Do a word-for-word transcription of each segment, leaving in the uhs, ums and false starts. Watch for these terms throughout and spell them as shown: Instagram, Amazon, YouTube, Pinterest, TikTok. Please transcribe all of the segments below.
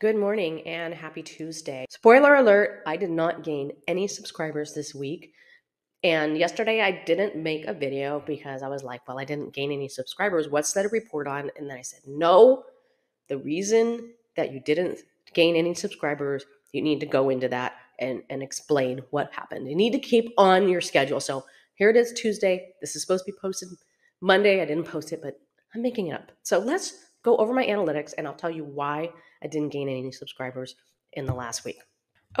Good morning and happy Tuesday. Spoiler alert, I did not gain any subscribers this week. And yesterday I didn't make a video because I was like, well, I didn't gain any subscribers. What's that a report on? And then I said, no, the reason that you didn't gain any subscribers, you need to go into that and, and explain what happened. You need to keep on your schedule. So here it is Tuesday. This is supposed to be posted Monday. I didn't post it, but I'm making it up. So let's go over my analytics and I'll tell you why I didn't gain any subscribers in the last week.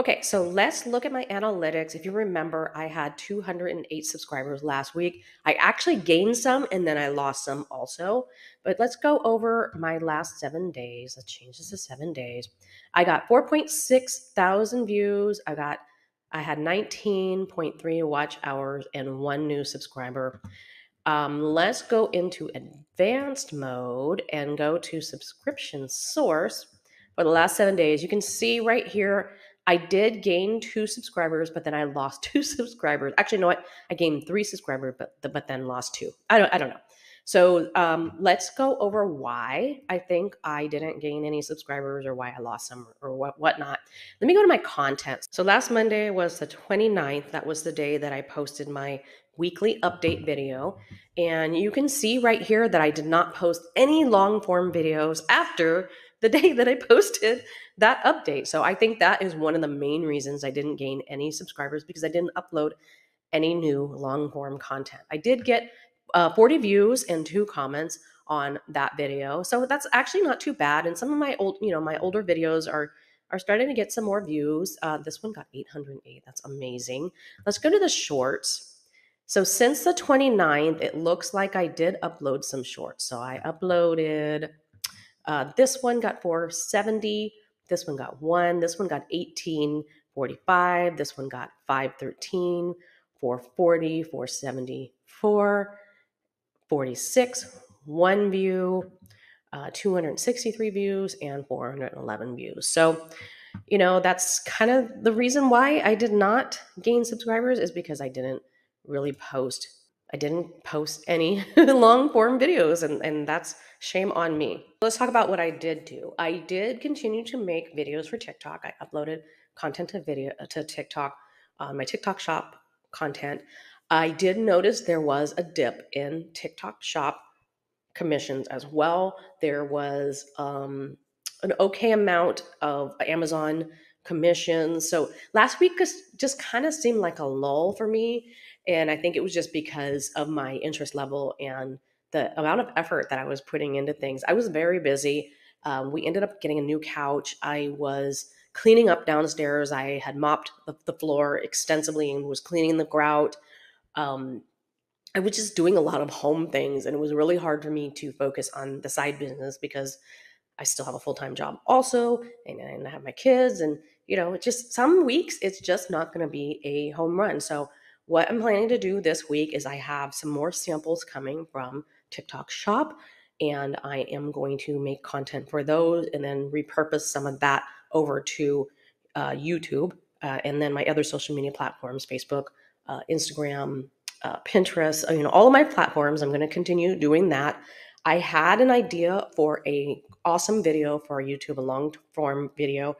Okay, so let's look at my analytics. If you remember, I had two hundred eight subscribers last week. I actually gained some and then I lost some also. But let's go over my last seven days. Let's change this to seven days. I got four point six thousand views. I got, I had nineteen point three watch hours and one new subscriber. Um, let's go into advanced mode and go to subscription source for the last seven days. You can see right here, I did gain two subscribers, but then I lost two subscribers. Actually, you know what? I gained three subscribers, but but then lost two. I don't I don't know. So um, let's go over why I think I didn't gain any subscribers or why I lost some or what whatnot. Let me go to my content. So last Monday was the twenty-ninth. That was the day that I posted my weekly update video. And you can see right here that I did not post any long form videos after the day that I posted that update. So I think that is one of the main reasons I didn't gain any subscribers, because I didn't upload any new long form content. I did get uh, forty views and two comments on that video. So that's actually not too bad. And some of my old, you know, my older videos are, are starting to get some more views. Uh, this one got eight hundred eight. That's amazing. Let's go to the shorts. So since the twenty-ninth, it looks like I did upload some shorts. So I uploaded... Uh, this one got four seventy, this one got one, this one got eighteen forty-five, this one got five thirteen, four forty, four seventy-four, forty-six, one view, uh, two hundred sixty-three views, and four hundred eleven views. So, you know, that's kind of the reason why I did not gain subscribers, is because I didn't really post. I didn't post any long form videos, and, and that's shame on me. Let's talk about what I did do. I did continue to make videos for TikTok. I uploaded content to video to TikTok, uh, my TikTok shop content. I did notice there was a dip in TikTok shop commissions as well. There was um, an okay amount of Amazon commissions. So last week just kind of seemed like a lull for me. And I think it was just because of my interest level and the amount of effort that I was putting into things. I was very busy. Um, we ended up getting a new couch. I was cleaning up downstairs. I had mopped the, the floor extensively and was cleaning the grout. Um, I was just doing a lot of home things, and it was really hard for me to focus on the side business because I still have a full-time job also, and, and I have my kids, and you know, it's just some weeks it's just not going to be a home run. So what I'm planning to do this week is I have some more samples coming from TikTok shop, and I am going to make content for those and then repurpose some of that over to uh, YouTube uh, and then my other social media platforms, Facebook, uh, Instagram, uh, Pinterest, you know, all of my platforms. I'm going to continue doing that. I had an idea for a awesome video for YouTube, a long form video.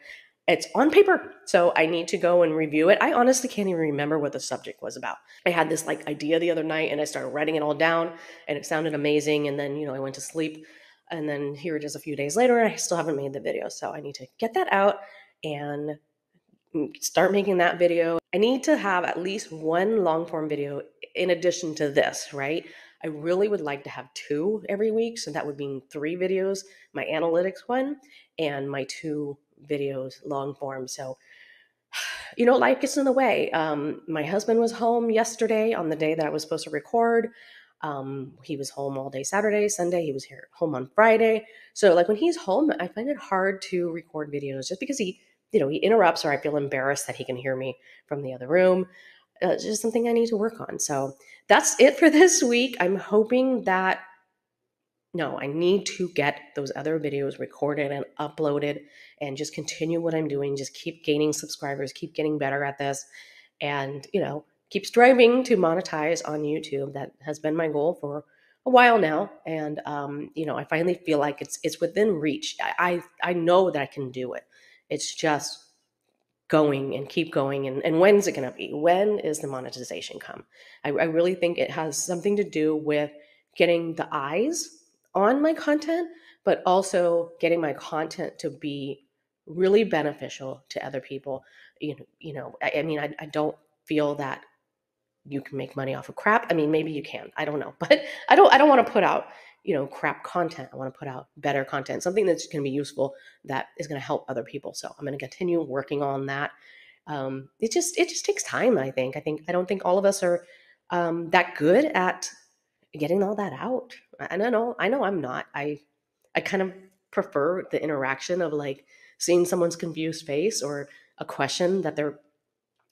It's on paper, so I need to go and review it. I honestly can't even remember what the subject was about. I had this like idea the other night, and I started writing it all down, and it sounded amazing. And then, you know, I went to sleep, and then here it is a few days later, and I still haven't made the video. So I need to get that out and start making that video. I need to have at least one long form video in addition to this, right? I really would like to have two every week. So that would mean three videos, my analytics one and my two videos long form. So, you know, life gets in the way. Um, my husband was home yesterday on the day that I was supposed to record. Um, he was home all day Saturday, Sunday. He was here home on Friday. So like when he's home, I find it hard to record videos just because he, you know, he interrupts, or I feel embarrassed that he can hear me from the other room. Uh, it's just something I need to work on. So that's it for this week. I'm hoping that, no, I need to get those other videos recorded and uploaded and just continue what I'm doing. Just keep gaining subscribers, keep getting better at this, and, you know, keep striving to monetize on YouTube. That has been my goal for a while now. And, um, you know, I finally feel like it's, it's within reach. I, I, I know that I can do it. It's just going and keep going. And, and when's it going to be? When is the monetization come? I, I really think it has something to do with getting the eyes on my content, but also getting my content to be really beneficial to other people. You know, you know, I, I mean, I, I don't feel that you can make money off of crap. I mean, maybe you can, I don't know, but I don't, I don't want to put out, you know, crap content. I want to put out better content, something that's going to be useful, that is going to help other people. So I'm going to continue working on that. Um, it just, it just takes time. I think, I think, I don't think all of us are um, that good at getting all that out. And I know, I know I'm not, I, I kind of prefer the interaction of like seeing someone's confused face or a question that they're,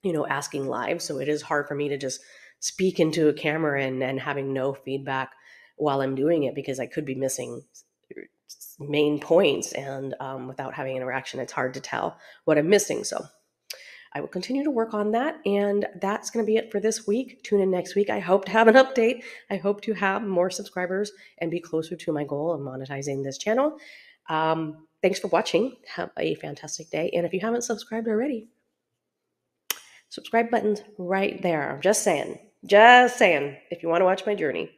you know, asking live. So it is hard for me to just speak into a camera and, and having no feedback while I'm doing it, because I could be missing main points, and um, without having interaction, it's hard to tell what I'm missing. So I will continue to work on that. And that's going to be it for this week. Tune in next week. I hope to have an update. I hope to have more subscribers and be closer to my goal of monetizing this channel. Um, thanks for watching. Have a fantastic day. And if you haven't subscribed already, subscribe button's right there. I'm just saying, just saying, if you want to watch my journey,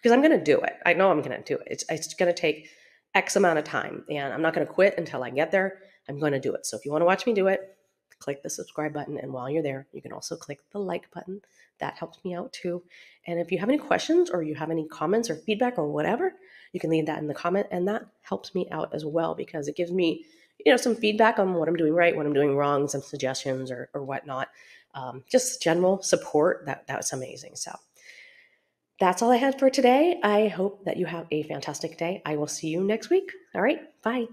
because I'm going to do it. I know I'm going to do it. It's, it's going to take X amount of time, and I'm not going to quit until I get there. I'm going to do it. So if you want to watch me do it, click the subscribe button. And while you're there, you can also click the like button. That helps me out too. And if you have any questions or you have any comments or feedback or whatever, you can leave that in the comment. And that helps me out as well, because it gives me, you know, some feedback on what I'm doing right, what I'm doing wrong, some suggestions or, or whatnot. Um, just general support. That, that was amazing. So that's all I had for today. I hope that you have a fantastic day. I will see you next week. All right. Bye.